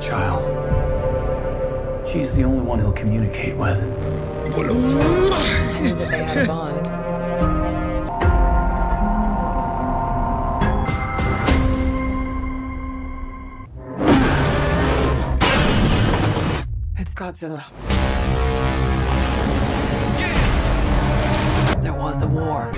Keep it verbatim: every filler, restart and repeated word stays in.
child. She's the only one he'll communicate with. I knew that they had a bond. It's Godzilla. There was a war.